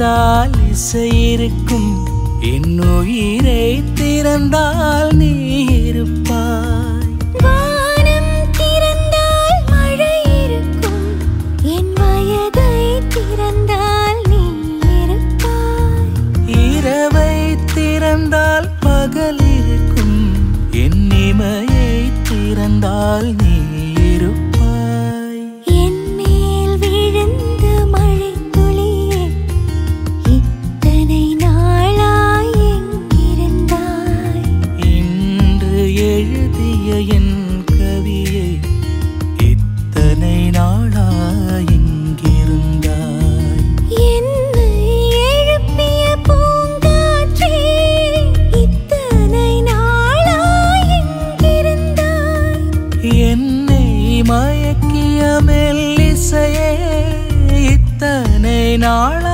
இருந்தால் இசை இருக்கும், என் உயிரை திறந்தால் நீ இருப்பாய். வானம் திறந்தால் மழை இருக்கும், என் வயதை திறந்தால் நீ இருப்பாய். இரவை திறந்தால் பகல் இருக்கும், என் இமையை திறந்தால் நீ இருப்பாய். நாள